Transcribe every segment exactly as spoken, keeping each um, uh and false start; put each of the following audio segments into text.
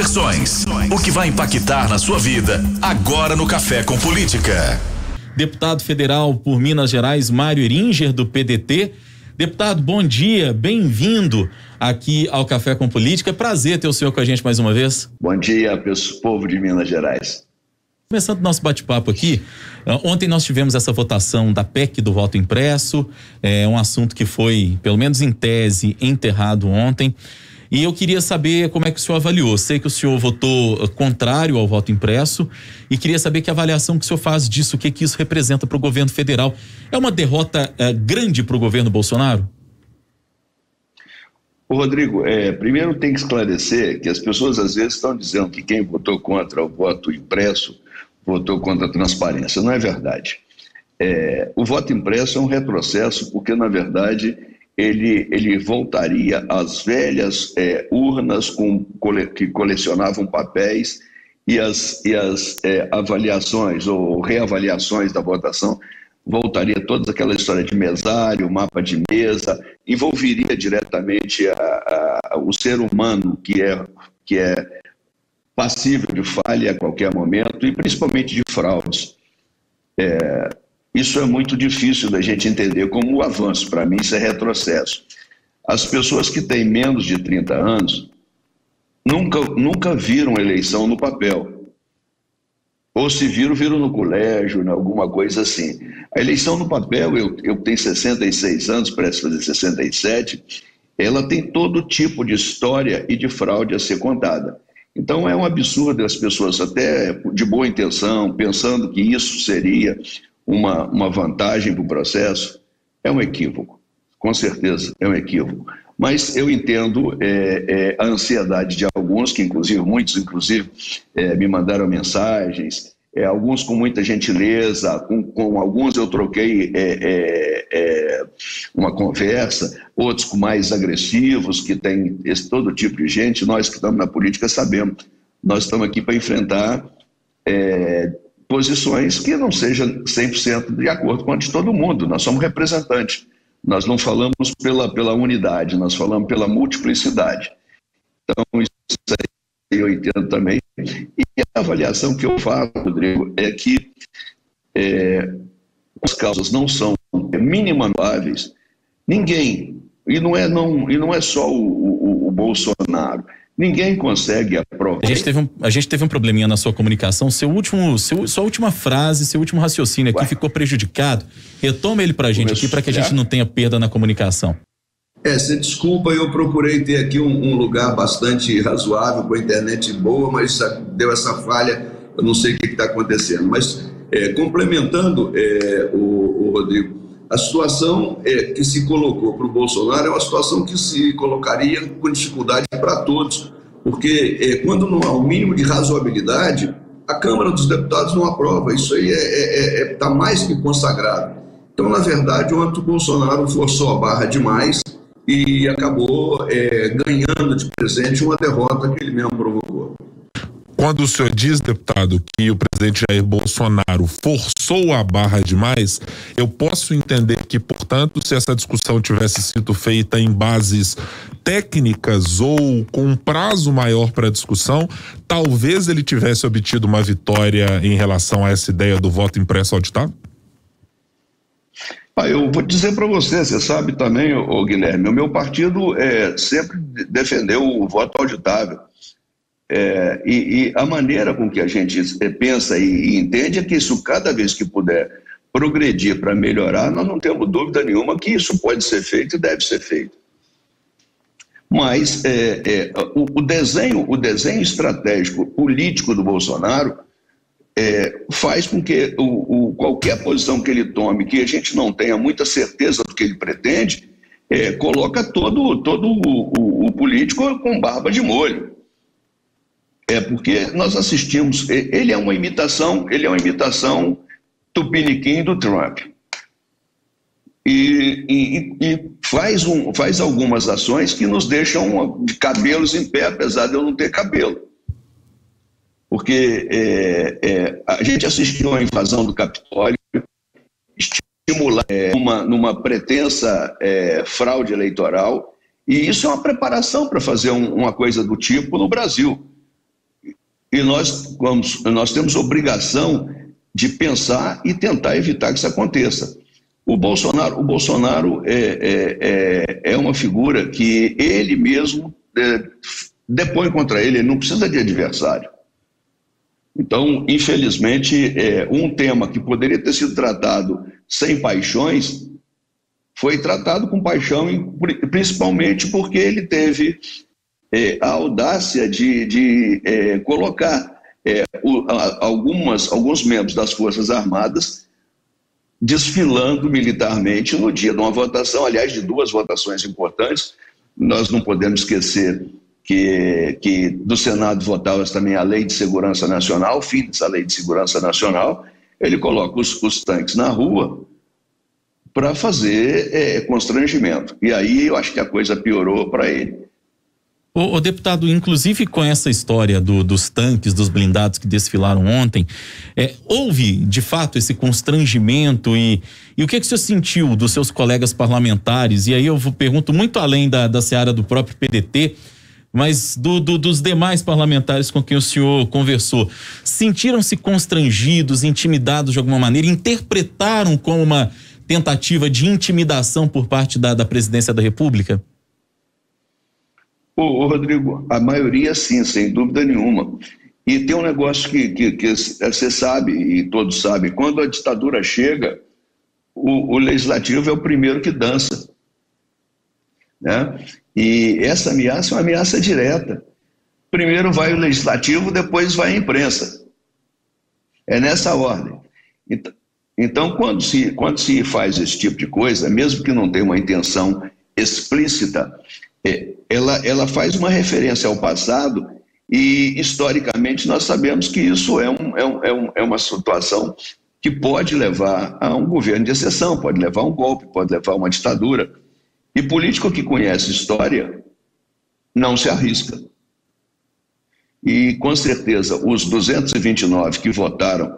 versões. O que vai impactar na sua vida agora no Café com Política. Deputado federal por Minas Gerais, Mário Heringer, do P D T. Deputado, bom dia, bem-vindo aqui ao Café com Política. Prazer ter o senhor com a gente mais uma vez. Bom dia, povo de Minas Gerais. Começando o nosso bate-papo aqui, ontem nós tivemos essa votação da P E C do voto impresso, é um assunto que foi, pelo menos em tese, enterrado ontem, e eu queria saber como é que o senhor avaliou. Sei que o senhor votou contrário ao voto impresso e queria saber que avaliação que o senhor faz disso, o que que isso representa para o governo federal. É uma derrota é, grande para o governo Bolsonaro? Ô Rodrigo, é, primeiro tem que esclarecer que as pessoas às vezes estão dizendo que quem votou contra o voto impresso votou contra a transparência. Não é verdade. É, o voto impresso é um retrocesso porque, na verdade, ele, ele voltaria às velhas é, urnas com, cole, que colecionavam papéis e as, e as é, avaliações ou reavaliações da votação. Voltaria toda aquela história de mesário, mapa de mesa, envolveria diretamente a, a, a, o ser humano que é... Que é passível de falha a qualquer momento e principalmente de fraudes. É, isso é muito difícil da gente entender como um avanço. Para mim, isso é retrocesso. As pessoas que têm menos de trinta anos nunca, nunca viram eleição no papel. Ou se viram, viram no colégio, né, alguma coisa assim. A eleição no papel, eu, eu tenho sessenta e seis anos, parece fazer sessenta e sete, ela tem todo tipo de história e de fraude a ser contada. Então é um absurdo as pessoas, até de boa intenção, pensando que isso seria uma, uma vantagem para o processo. É um equívoco, com certeza é um equívoco. Mas eu entendo é, é, a ansiedade de alguns, que inclusive muitos inclusive é, me mandaram mensagens, é, alguns com muita gentileza, com, com alguns eu troquei é, é, é, uma conversa, outros com mais agressivos, que tem esse, todo tipo de gente. Nós que estamos na política sabemos, nós estamos aqui para enfrentar é, posições que não sejam cem por cento de acordo com a de todo mundo. Nós somos representantes, nós não falamos pela, pela unidade, nós falamos pela multiplicidade. Então isso aí eu entendo também. E a avaliação que eu faço, Rodrigo, é que é, as causas não são minimamente. Ninguém, e não é, não, e não é só o, o, o Bolsonaro, ninguém consegue aprovar. A gente teve um, a gente teve um probleminha na sua comunicação. Seu último, seu, sua última frase, seu último raciocínio aqui Ué. ficou prejudicado. Retoma ele pra gente Começo, aqui para que a gente é? não tenha perda na comunicação. É, você desculpa, eu procurei ter aqui um, um lugar bastante razoável, com a internet boa, mas deu essa falha, eu não sei o que está acontecendo. Mas, é, complementando, é, o, o Rodrigo, a situação é, que se colocou para o Bolsonaro é uma situação que se colocaria com dificuldade para todos, porque é, quando não há o mínimo de razoabilidade, a Câmara dos Deputados não aprova. Isso aí está é, é, é, tá mais que consagrado. Então, na verdade, ontem o Bolsonaro forçou a barra demais e acabou é, ganhando de presente uma derrota que ele mesmo provocou. Quando o senhor diz, deputado, que o presidente Jair Bolsonaro forçou a barra demais, eu posso entender que, portanto, se essa discussão tivesse sido feita em bases técnicas ou com um prazo maior para discussão, talvez ele tivesse obtido uma vitória em relação a essa ideia do voto impresso auditado? Ah, eu vou dizer para você, você sabe também, ô Guilherme, o meu partido é, sempre defendeu o voto auditável. É, e, e a maneira com que a gente pensa e, e entende é que isso, cada vez que puder progredir para melhorar, nós não temos dúvida nenhuma que isso pode ser feito e deve ser feito. Mas é, é, o, o, desenho, o desenho estratégico político do Bolsonaro É, faz com que o, o, qualquer posição que ele tome, que a gente não tenha muita certeza do que ele pretende, é, coloca todo, todo o, o, o político com barba de molho. É porque nós assistimos, ele é uma imitação, ele é uma imitação tupiniquim do Trump. E, e, e faz, um, faz algumas ações que nos deixam de cabelos em pé, apesar de eu não ter cabelo. Porque é, é, a gente assistiu à invasão do Capitólio, estimular é, uma, numa pretensa é, fraude eleitoral, e isso é uma preparação para fazer um, uma coisa do tipo no Brasil. E nós, vamos, nós temos obrigação de pensar e tentar evitar que isso aconteça. O Bolsonaro, o Bolsonaro é, é, é uma figura que ele mesmo é, depõe contra ele, ele não precisa de adversário. Então, infelizmente, é, um tema que poderia ter sido tratado sem paixões, foi tratado com paixão, principalmente porque ele teve é, a audácia de, de é, colocar é, o, a, algumas, alguns membros das Forças Armadas desfilando militarmente no dia de uma votação, aliás, de duas votações importantes. Nós não podemos esquecer que, que do Senado votava também a Lei de Segurança Nacional, fim dessa Lei de Segurança Nacional, ele coloca os, os tanques na rua para fazer é, constrangimento. E aí eu acho que a coisa piorou para ele. O, o deputado, inclusive com essa história do, dos tanques, dos blindados que desfilaram ontem, é, houve de fato esse constrangimento e, e o que, que o senhor sentiu dos seus colegas parlamentares? E aí eu pergunto muito além da, da seara do próprio P D T, mas do, do, dos demais parlamentares com quem o senhor conversou. Sentiram-se constrangidos, intimidados de alguma maneira? Interpretaram como uma tentativa de intimidação por parte da, da presidência da República? Ô, Rodrigo, a maioria sim, sem dúvida nenhuma. E tem um negócio que, que, que você sabe, e todos sabem, quando a ditadura chega, o, o legislativo é o primeiro que dança, né? E essa ameaça é uma ameaça direta. Primeiro vai o legislativo, depois vai a imprensa. É nessa ordem. Então, então quando, se, quando se faz esse tipo de coisa, mesmo que não tenha uma intenção explícita, É, ela, ela faz uma referência ao passado e, historicamente, nós sabemos que isso é, um, é, um, é, um, é uma situação que pode levar a um governo de exceção, pode levar a um golpe, pode levar a uma ditadura. E político que conhece história não se arrisca. E, com certeza, os duzentos e vinte e nove que votaram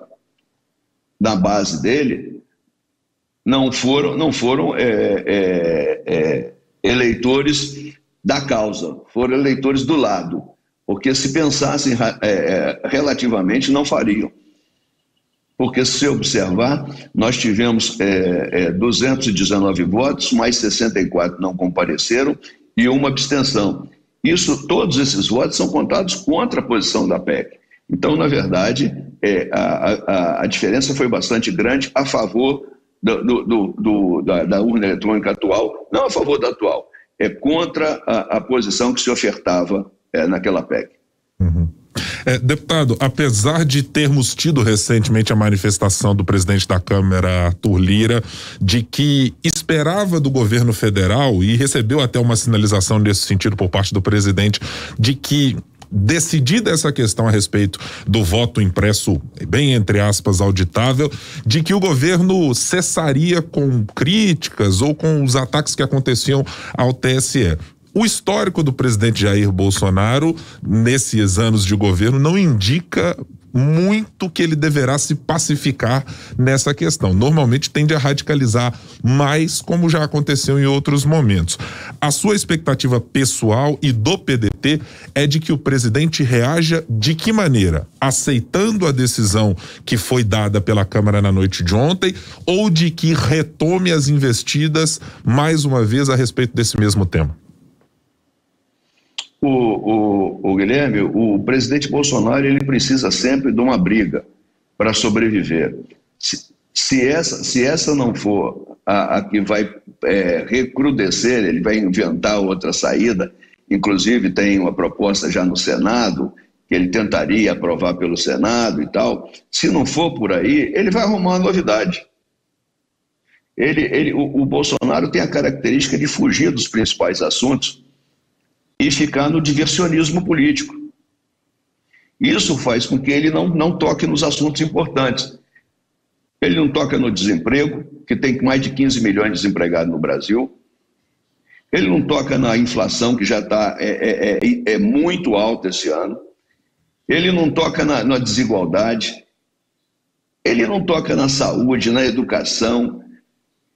na base dele não foram... Não foram é, é, é, eleitores da causa, foram eleitores do lado, porque se pensassem é, relativamente não fariam, porque se observar, nós tivemos é, é, duzentos e dezenove votos, mais sessenta e quatro não compareceram e uma abstenção. Isso, todos esses votos são contados contra a posição da P E C. Então, na verdade, é, a, a, a diferença foi bastante grande a favor Do, do, do, da, da urna eletrônica atual, não a favor da atual, é contra a, a posição que se ofertava é, naquela P E C. Uhum. É, deputado, apesar de termos tido recentemente a manifestação do presidente da Câmara, Arthur Lira, de que esperava do governo federal e recebeu até uma sinalização nesse sentido por parte do presidente, de que decidida essa questão a respeito do voto impresso, bem entre aspas, auditável, de que o governo cessaria com críticas ou com os ataques que aconteciam ao T S E. O histórico do presidente Jair Bolsonaro, nesses anos de governo, não indica muito que ele deverá se pacificar nessa questão. Normalmente tende a radicalizar mais, como já aconteceu em outros momentos. A sua expectativa pessoal e do P D T é de que o presidente reaja de que maneira? Aceitando a decisão que foi dada pela Câmara na noite de ontem ou de que retome as investidas mais uma vez a respeito desse mesmo tema? O, o, o Guilherme, o presidente Bolsonaro, ele precisa sempre de uma briga para sobreviver. Se, se, essa, se essa não for a, a que vai é, recrudescer, ele vai inventar outra saída. Inclusive tem uma proposta já no Senado, que ele tentaria aprovar pelo Senado e tal. Se não for por aí, ele vai arrumar uma novidade. Ele, ele, o, o Bolsonaro tem a característica de fugir dos principais assuntos e ficar no diversionismo político. Isso faz com que ele não, não toque nos assuntos importantes. Ele não toca no desemprego, que tem mais de quinze milhões de desempregados no Brasil. Ele não toca na inflação, que já está é, é, é muito alta esse ano. Ele não toca na, na desigualdade. Ele não toca na saúde, na educação.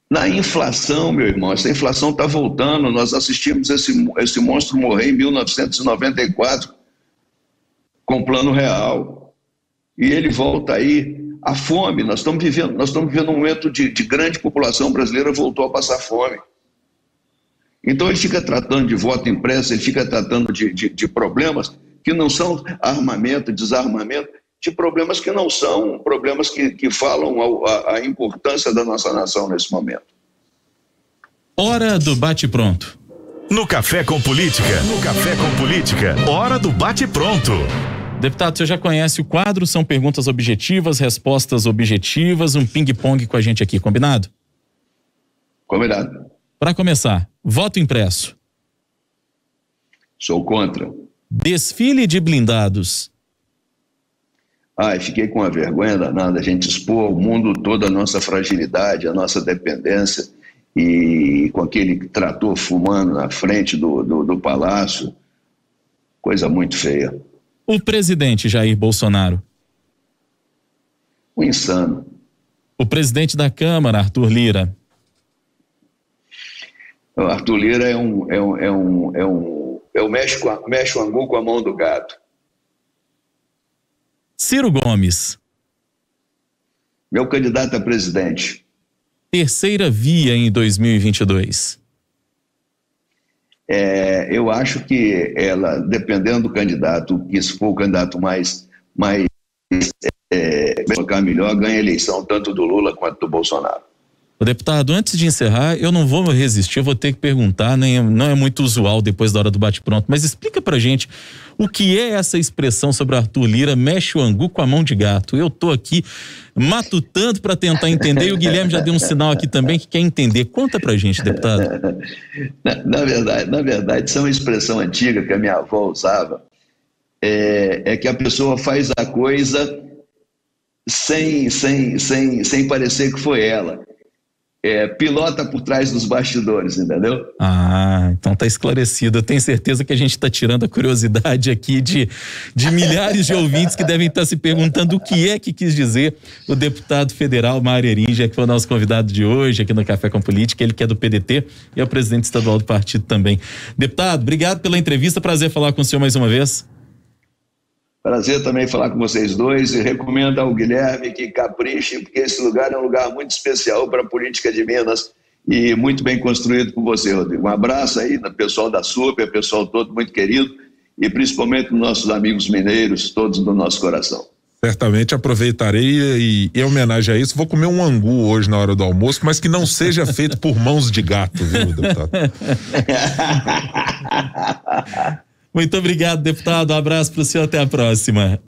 Na inflação, meu irmão, essa inflação está voltando, nós assistimos esse, esse monstro morrer em mil novecentos e noventa e quatro. com o Plano Real. E ele volta aí à fome. Nós estamos vivendo, nós estamos vivendo um momento de, de grande população brasileira voltou a passar fome. Então ele fica tratando de voto impresso, ele fica tratando de, de, de problemas que não são armamento, desarmamento, de problemas que não são, problemas que, que falam a, a importância da nossa nação nesse momento. Hora do bate-pronto. No Café com Política, no Café com Política, hora do bate-pronto. Deputado, você já conhece o quadro, são perguntas objetivas, respostas objetivas, um ping-pong com a gente aqui, combinado? Combinado. Para começar, voto impresso. Sou contra. Desfile de blindados. Ai, fiquei com uma vergonha danada. A gente expor ao mundo toda a nossa fragilidade, a nossa dependência, e com aquele trator fumando na frente do, do, do palácio. Coisa muito feia. O presidente Jair Bolsonaro. Um insano. O presidente da Câmara, Arthur Lira. O Arthur Lira é um, é um, é um, é um, é um mexe, com a, mexe o angu com a mão do gato. Ciro Gomes. Meu candidato a presidente. Terceira via em dois mil e vinte e dois. É, eu acho que ela, dependendo do candidato, que se for o candidato mais, mais é, colocar melhor, ganha a eleição tanto do Lula quanto do Bolsonaro. Deputado, antes de encerrar, eu não vou resistir, eu vou ter que perguntar, nem, não é muito usual depois da hora do bate-pronto, mas explica pra gente o que é essa expressão sobre Arthur Lira, mexe o angu com a mão de gato. Eu tô aqui matutando para tentar entender e o Guilherme já deu um sinal aqui também que quer entender. Conta pra gente, deputado. Na, na verdade, na verdade, isso é uma expressão antiga que a minha avó usava, é, é que a pessoa faz a coisa sem, sem, sem, sem parecer que foi ela. É, pilota por trás dos bastidores, entendeu? Ah, então tá esclarecido. Eu tenho certeza que a gente tá tirando a curiosidade aqui de, de milhares de ouvintes que devem estar se perguntando o que é que quis dizer o deputado federal Mário Eringia, que foi o nosso convidado de hoje aqui no Café com Política, ele que é do P D T e é o presidente estadual do partido também. Deputado, obrigado pela entrevista, prazer falar com o senhor mais uma vez. Prazer também falar com vocês dois e recomendo ao Guilherme que capriche, porque esse lugar é um lugar muito especial para a política de Minas e muito bem construído por você, Rodrigo. Um abraço aí ao pessoal da Super, pessoal todo muito querido e principalmente os nossos amigos mineiros, todos do nosso coração. Certamente aproveitarei e, em homenagem a isso, vou comer um angu hoje na hora do almoço, mas que não seja feito por mãos de gato, viu, deputado? Muito obrigado, deputado. Um abraço para o senhor. Até a próxima.